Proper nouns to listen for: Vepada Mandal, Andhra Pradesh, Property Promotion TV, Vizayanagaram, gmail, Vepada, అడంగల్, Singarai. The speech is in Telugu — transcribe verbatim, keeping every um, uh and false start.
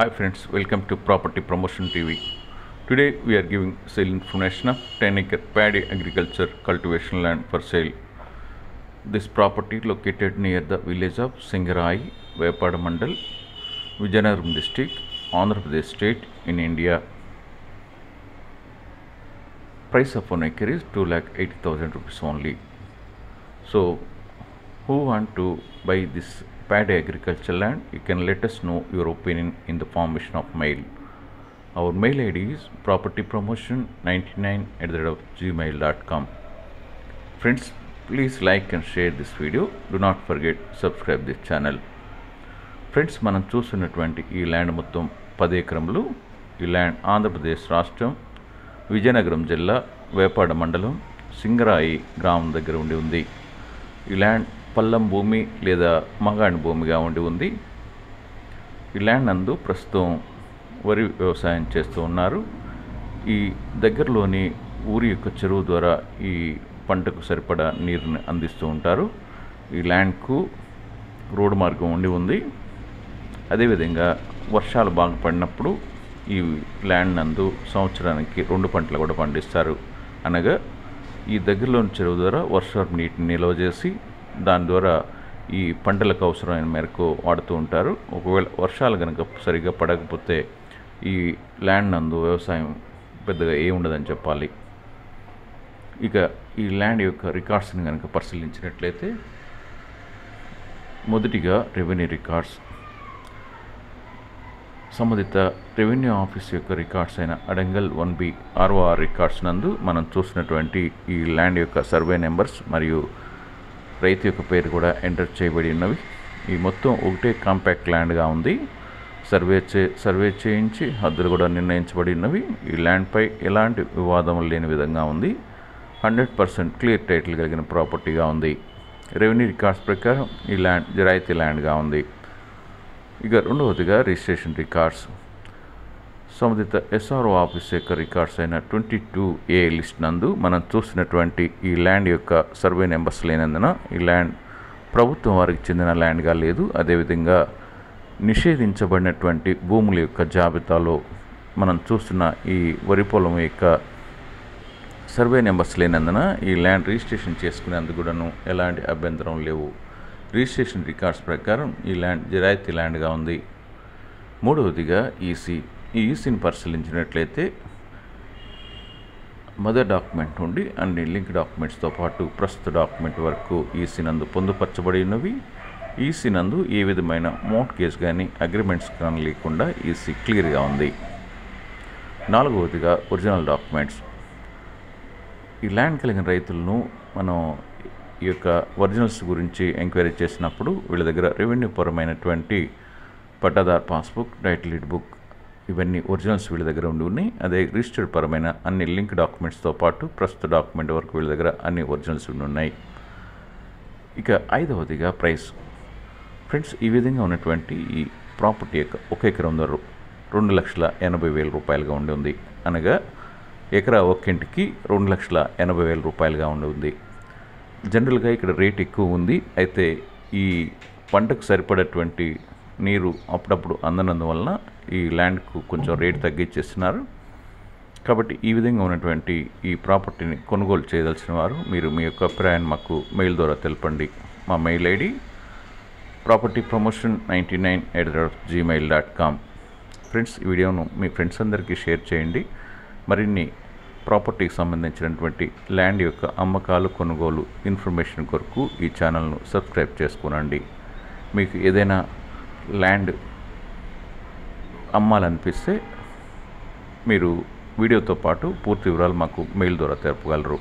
Hi friends, welcome to Property Promotion T V. Today we are giving sale information of ten acre paddy agriculture cultivation land for sale. This property located near the village of Singarai, Vepada Mandal, Vizayanagaram district, Andhra Pradesh state in India. Price of one acre is two lakh eighty thousand rupees only. So who want to buy this paddy agriculture land, you can let us know your opinion in the formation of mail. Our mail I D is property promotion ninety nine at gmail dot com. Friends, please like and share this video. Do not forget subscribe this channel. Friends, మనం చూస్తున్నటువంటి ఈ ల్యాండ్ మొత్తం పది ఎకరములు. ఈ ల్యాండ్ ఆంధ్రప్రదేశ్ రాష్ట్రం విజయనగరం జిల్లా వేపాడ మండలం సింగరాయి గ్రామం దగ్గర ఉండి ఉంది. ఈ ల్యాండ్ పల్లం భూమి లేదా మగాణి భూమిగా ఉండి ఉంది. ఈ ల్యాండ్ నందు ప్రస్తుతం వరి వ్యవసాయం చేస్తూ ఉన్నారు. ఈ దగ్గరలోని ఊరి యొక్క చెరువు ద్వారా ఈ పంటకు సరిపడా నీరుని అందిస్తూ ఉంటారు. ఈ ల్యాండ్కు రోడ్డు మార్గం ఉండి ఉంది. అదేవిధంగా వర్షాలు బాగా పడినప్పుడు ఈ ల్యాండ్ నందు సంవత్సరానికి రెండు పంటలు కూడా పండిస్తారు. అనగా ఈ దగ్గరలోని చెరువు ద్వారా వర్షపు నీటిని నిల్వ చేసి దాని ద్వారా ఈ పంటలకు అవసరమైన మేరకు వాడుతూ ఉంటారు. ఒకవేళ వర్షాలు కనుక సరిగ్గా పడకపోతే ఈ ల్యాండ్ నందు వ్యవసాయం పెద్దగా ఏ ఉండదని చెప్పాలి. ఇక ఈ ల్యాండ్ యొక్క రికార్డ్స్ని కనుక పరిశీలించినట్లయితే మొదటిగా రెవెన్యూ రికార్డ్స్, సంబంధిత రెవెన్యూ ఆఫీస్ యొక్క రికార్డ్స్ అయిన అడంగల్ వన్ బి ఆర్ఓఆర్ రికార్డ్స్ నందు మనం చూసినటువంటి ఈ ల్యాండ్ యొక్క సర్వే నెంబర్స్ మరియు రైతు యొక్క పేరు కూడా ఎంటర్ చేయబడి ఉన్నవి. ఈ మొత్తం ఒకటే కాంపాక్ట్ ల్యాండ్గా ఉంది. సర్వే చే సర్వే చేయించి హద్దులు కూడా నిర్ణయించబడి ఉన్నవి. ఈ ల్యాండ్పై ఎలాంటి వివాదం లేని విధంగా ఉంది. హండ్రెడ్ పర్సెంట్ క్లియర్ టైటిల్ కలిగిన ప్రాపర్టీగా ఉంది. రెవెన్యూ రికార్డ్స్ ప్రకారం ఈ ల్యాండ్ జరాయితీ ల్యాండ్గా ఉంది. ఇక రెండవదిగా రిజిస్ట్రేషన్ రికార్డ్స్, సంబంధిత ఎస్ఆర్ఓ ఆఫీస్ యొక్క రికార్డ్స్ అయిన ట్వంటీ టూ ఏ లిస్ట్ నందు మనం చూసినటువంటి ఈ ల్యాండ్ యొక్క సర్వే నెంబర్స్ లేనందున ఈ ల్యాండ్ ప్రభుత్వం వారికి చెందిన ల్యాండ్గా లేదు. అదేవిధంగా నిషేధించబడినటువంటి భూముల యొక్క జాబితాలో మనం చూస్తున్న ఈ వరి పొలం యొక్క సర్వే నెంబర్స్ లేనందున ఈ ల్యాండ్ రిజిస్ట్రేషన్ చేసుకునేందుకు కూడాను ఎలాంటి అభ్యంతరం లేవు. రిజిస్ట్రేషన్ రికార్డ్స్ ప్రకారం ఈ ల్యాండ్ జరాయితీ ల్యాండ్గా ఉంది. మూడవదిగా ఈసీ ఈ ఈసీని పరిశీలించినట్లయితే మదర్ డాక్యుమెంట్ నుండి అన్ని లింక్ డాక్యుమెంట్స్తో పాటు ప్రస్తుత డాక్యుమెంట్ వరకు ఈసీ నందు పొందుపరచబడి ఉన్నవి. ఈసీ నందు ఏ విధమైన మోర్ట్గేజ్ కానీ అగ్రిమెంట్స్ కానీ లేకుండా ఈసీ క్లియర్గా ఉంది. నాలుగవదిగా ఒరిజినల్ డాక్యుమెంట్స్, ఈ ల్యాండ్ కలిగిన రైతులను మనం ఈ యొక్క ఒరిజినల్స్ గురించి ఎంక్వైరీ చేసినప్పుడు వీళ్ళ దగ్గర రెవెన్యూ పరమైనటువంటి పట్టాదారు పాస్బుక్, టైటిల్ డీడ్ బుక్ ఇవన్నీ ఒరిజినల్స్ వీళ్ళ దగ్గర ఉండి ఉన్నాయి. అదే రిజిస్టర్డ్ పరమైన అన్ని లింక్ డాక్యుమెంట్స్తో పాటు ప్రస్తుత డాక్యుమెంట్ వరకు వీళ్ళ దగ్గర అన్ని ఒరిజినల్స్ ఉండి ఉన్నాయి. ఇక ఐదవదిగా ప్రైస్. ఫ్రెండ్స్, ఈ విధంగా ఉన్నటువంటి ఈ ప్రాపర్టీ యొక్క ఒక ఎకరం ధర రెండు లక్షల ఎనభై వేల రూపాయలుగా ఉండి ఉంది. అనగా ఎకరా ఒక్కింటికి రెండు లక్షల ఎనభై వేల రూపాయలుగా ఉండి ఉంది. జనరల్గా ఇక్కడ రేట్ ఎక్కువ ఉంది. అయితే ఈ పంటకు సరిపడేటువంటి నీరు అప్పుడప్పుడు అందనందువలన ఈ ల్యాండ్కు కొంచెం రేట్ తగ్గించేస్తున్నారు. కాబట్టి ఈ విధంగా ఉన్నటువంటి ఈ ప్రాపర్టీని కొనుగోలు చేయదలసిన వారు మీరు మీ యొక్క అభిప్రాయాన్ని మాకు మెయిల్ ద్వారా తెలపండి. మా mail ID property promotion ninety nine at Gmail dot com. Friends, ఈ వీడియోను మీ ఫ్రెండ్స్ అందరికీ షేర్ చేయండి. మరిన్ని ప్రాపర్టీకి సంబంధించినటువంటి ల్యాండ్ యొక్క అమ్మకాలు కొనుగోలు ఇన్ఫర్మేషన్ కొరకు ఈ ఛానల్ను సబ్స్క్రైబ్ చేసుకోనండి. మీకు ఏదైనా ల్యాండ్ అమ్మాలనిపిస్తే మీరు వీడియోతో పాటు పూర్తి వివరాలు మాకు మెయిల్ ద్వారా తెలుపగలరు.